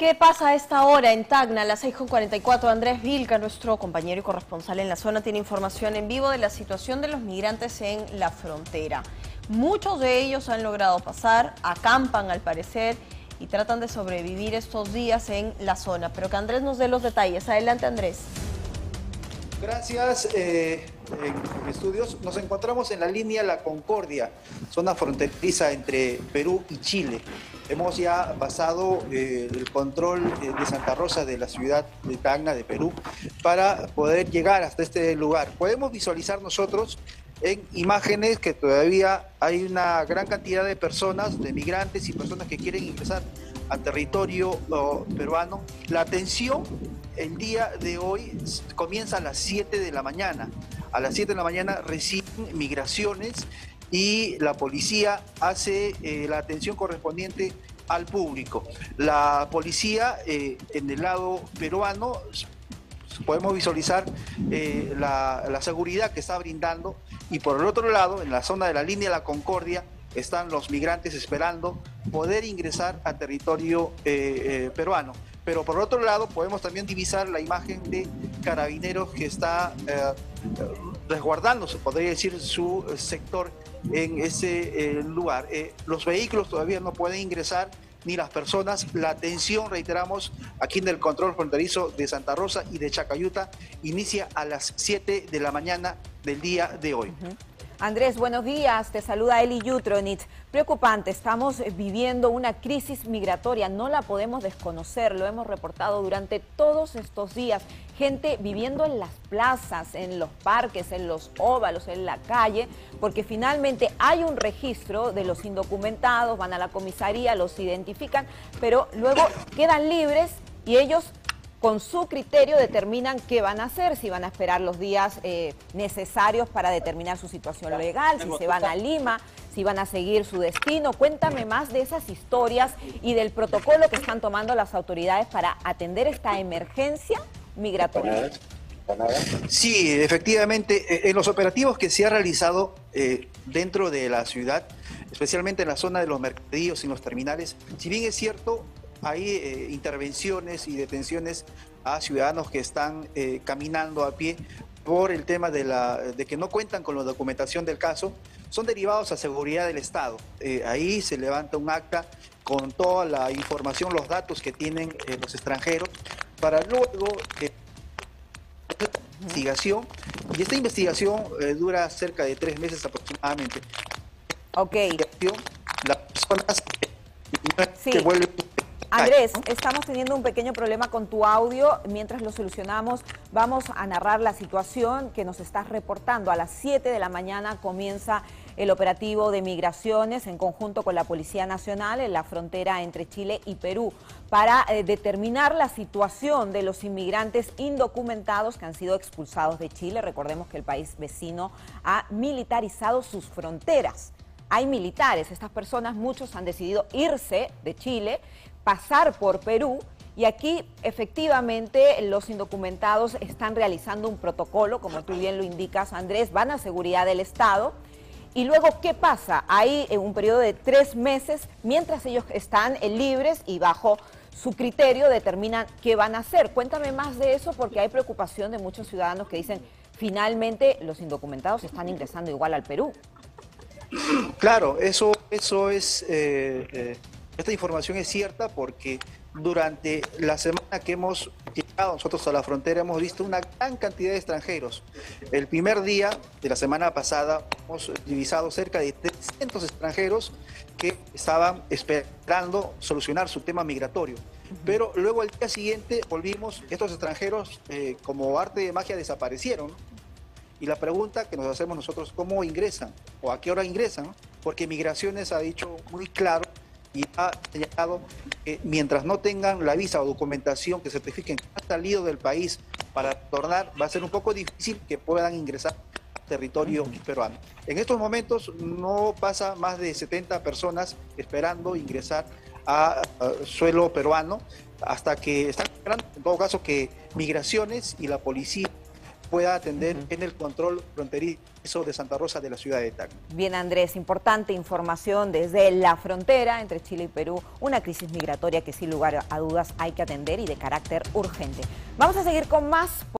¿Qué pasa a esta hora en Tacna? A las 6:44, Andrés Vilca, nuestro compañero y corresponsal en la zona, tiene información en vivo de la situación de los migrantes en la frontera. Muchos de ellos han logrado pasar, acampan al parecer y tratan de sobrevivir estos días en la zona. Pero que Andrés nos dé los detalles. Adelante, Andrés. Gracias. Estudios, nos encontramos en la línea La Concordia, zona fronteriza entre Perú y Chile. Hemos ya pasado el control de Santa Rosa, de la ciudad de Tacna, de Perú, para poder llegar hasta este lugar. Podemos visualizar nosotros en imágenes que todavía hay una gran cantidad de personas, de migrantes y personas que quieren ingresar al territorio peruano. La atención el día de hoy comienza a las 7 de la mañana. A las 7 de la mañana reciben migraciones y la policía hace la atención correspondiente al público. La policía en el lado peruano, podemos visualizar la seguridad que está brindando, y por el otro lado, en la zona de la línea La Concordia, están los migrantes esperando poder ingresar a territorio peruano. Pero por otro lado podemos también divisar la imagen de Carabineros que está resguardando, se podría decir, su sector en ese lugar. Los vehículos todavía no pueden ingresar, ni las personas. La atención, reiteramos, aquí en el control fronterizo de Santa Rosa y de Chacayuta inicia a las 7 de la mañana del día de hoy. Andrés, buenos días. Te saluda Eli Yutronit. Preocupante, estamos viviendo una crisis migratoria, no la podemos desconocer, lo hemos reportado durante todos estos días. Gente viviendo en las plazas, en los parques, en los óvalos, en la calle, porque finalmente hay un registro de los indocumentados, van a la comisaría, los identifican, pero luego quedan libres y ellos con su criterio determinan qué van a hacer, si van a esperar los días necesarios para determinar su situación legal, si se van a Lima, si van a seguir su destino. Cuéntame más de esas historias y del protocolo que están tomando las autoridades para atender esta emergencia migratoria. Sí, efectivamente, en los operativos que se ha realizado dentro de la ciudad, especialmente en la zona de los mercadillos y los terminales, si bien es cierto, hay intervenciones y detenciones a ciudadanos que están caminando a pie por el tema de que no cuentan con la documentación del caso, son derivados a seguridad del Estado. Ahí se levanta un acta con toda la información, los datos que tienen los extranjeros, para luego investigación. Y esta investigación dura cerca de 3 meses aproximadamente. Ok. Las personas sí. Que vuelven... Andrés, estamos teniendo un pequeño problema con tu audio. Mientras lo solucionamos, vamos a narrar la situación que nos estás reportando. A las 7 de la mañana comienza el operativo de migraciones en conjunto con la Policía Nacional en la frontera entre Chile y Perú para determinar la situación de los inmigrantes indocumentados que han sido expulsados de Chile. Recordemos que el país vecino ha militarizado sus fronteras. Hay militares, estas personas, muchos han decidido irse de Chile, pasar por Perú, y aquí efectivamente los indocumentados están realizando un protocolo, como tú bien lo indicas, Andrés, van a seguridad del Estado. Y luego, ¿qué pasa? Hay un periodo de 3 meses mientras ellos están libres y bajo su criterio determinan qué van a hacer. Cuéntame más de eso, porque hay preocupación de muchos ciudadanos que dicen, finalmente los indocumentados están ingresando igual al Perú. Claro, eso es... Esta información es cierta porque durante la semana que hemos llegado nosotros a la frontera hemos visto una gran cantidad de extranjeros. El primer día de la semana pasada hemos divisado cerca de 300 extranjeros que estaban esperando solucionar su tema migratorio. Pero luego al día siguiente volvimos, estos extranjeros como arte de magia desaparecieron. Y la pregunta que nos hacemos nosotros, ¿cómo ingresan? ¿O a qué hora ingresan? Porque Migraciones ha dicho muy claro y ha señalado que mientras no tengan la visa o documentación que certifiquen que han salido del país para retornar, va a ser un poco difícil que puedan ingresar al territorio peruano. En estos momentos no pasa más de 70 personas esperando ingresar a suelo peruano, hasta que están esperando, en todo caso, que Migraciones y la policía pueda atender en el control fronterizo de Santa Rosa de la ciudad de Tacna. Bien, Andrés, importante información desde la frontera entre Chile y Perú, una crisis migratoria que sin lugar a dudas hay que atender y de carácter urgente. Vamos a seguir con más.